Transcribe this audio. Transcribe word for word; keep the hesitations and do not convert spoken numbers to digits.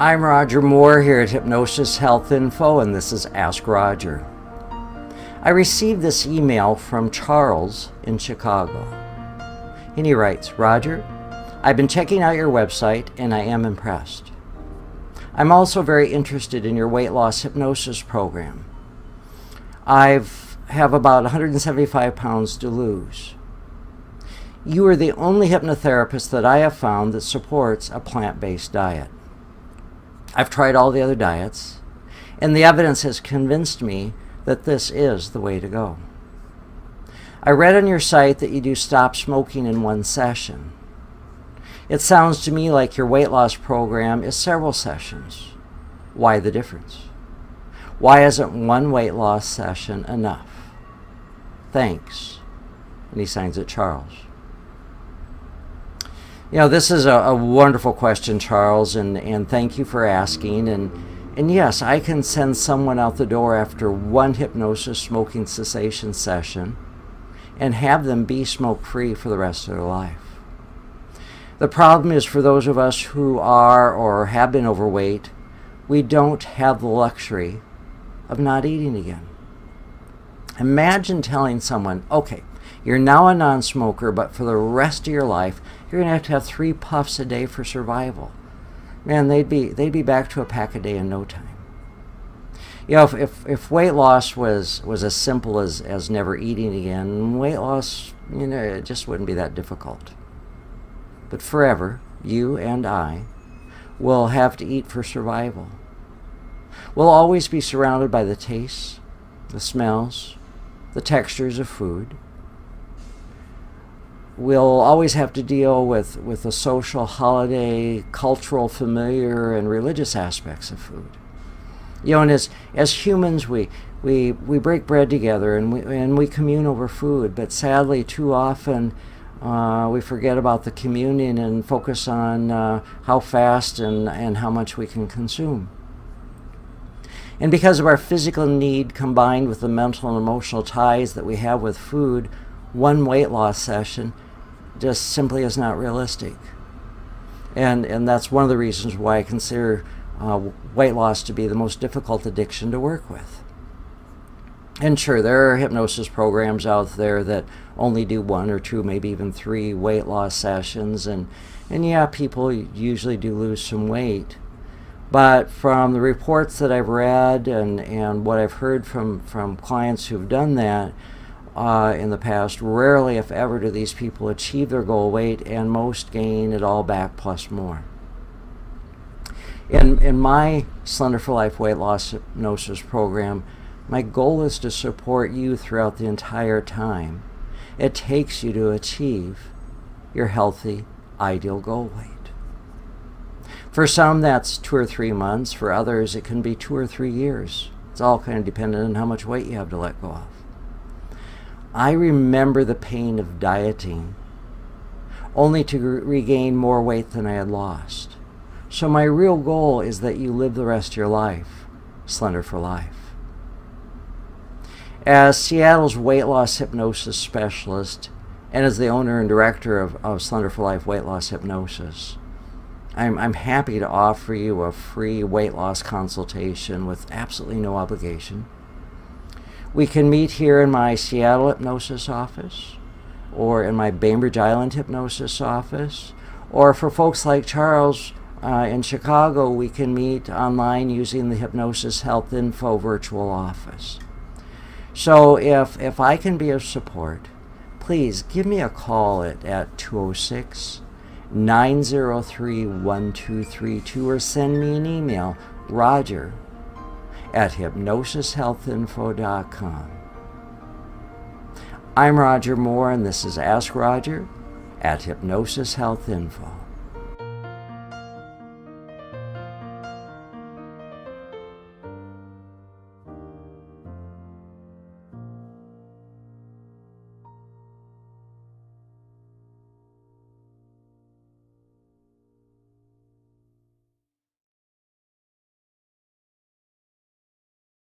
I'm Roger Moore here at Hypnosis Health Info, and this is Ask Roger. I received this email from Charles in Chicago, and he writes, "Roger, I've been checking out your website and I am impressed. I'm also very interested in your weight loss hypnosis program. I have about one hundred seventy-five pounds to lose. You are the only hypnotherapist that I have found that supports a plant-based diet. I've tried all the other diets, and the evidence has convinced me that this is the way to go. I read on your site that you do stop smoking in one session. It sounds to me like your weight loss program is several sessions. Why the difference? Why isn't one weight loss session enough? Thanks." And he signs it Charles. You know, this is a, a wonderful question, Charles, and, and thank you for asking. And, and yes, I can send someone out the door after one hypnosis smoking cessation session and have them be smoke-free for the rest of their life. The problem is, for those of us who are or have been overweight, we don't have the luxury of not eating again. Imagine telling someone, okay, you're now a non-smoker, but for the rest of your life, you're going to have to have three puffs a day for survival. Man, they'd be, they'd be back to a pack a day in no time. You know, if, if, if weight loss was, was as simple as, as never eating again, weight loss, you know, it just wouldn't be that difficult. But forever, you and I will have to eat for survival. We'll always be surrounded by the tastes, the smells, the textures of food. We'll always have to deal with, with the social, holiday, cultural, familiar, and religious aspects of food. You know, and as, as humans, we, we, we break bread together and we, and we commune over food, but sadly, too often, uh, we forget about the communion and focus on uh, how fast and, and how much we can consume. And because of our physical need combined with the mental and emotional ties that we have with food, one weight loss session just simply is not realistic. And, and that's one of the reasons why I consider uh, weight loss to be the most difficult addiction to work with. And sure, there are hypnosis programs out there that only do one or two, maybe even three weight loss sessions. And, and yeah, people usually do lose some weight. But from the reports that I've read and, and what I've heard from, from clients who've done that, Uh, in the past, rarely if ever do these people achieve their goal weight, and most gain it all back plus more. In, in my Slender for Life weight loss hypnosis program, my goal is to support you throughout the entire time it takes you to achieve your healthy, ideal goal weight. For some, that's two or three months. For others, it can be two or three years. It's all kind of dependent on how much weight you have to let go of. I remember the pain of dieting, only to regain more weight than I had lost. So my real goal is that you live the rest of your life slender for life. As Seattle's weight loss hypnosis specialist and as the owner and director of, of Slender for Life Weight Loss Hypnosis, I'm, I'm happy to offer you a free weight loss consultation with absolutely no obligation. We can meet here in my Seattle hypnosis office, or in my Bainbridge Island hypnosis office, or for folks like Charles uh, in Chicago, we can meet online using the Hypnosis Health Info virtual office. So if, if I can be of support, please give me a call at, at two oh six, nine oh three, one two three two, or send me an email, Roger at hypnosis health info dot com. I'm Roger Moore, and this is Ask Roger at Hypnosis Health Info.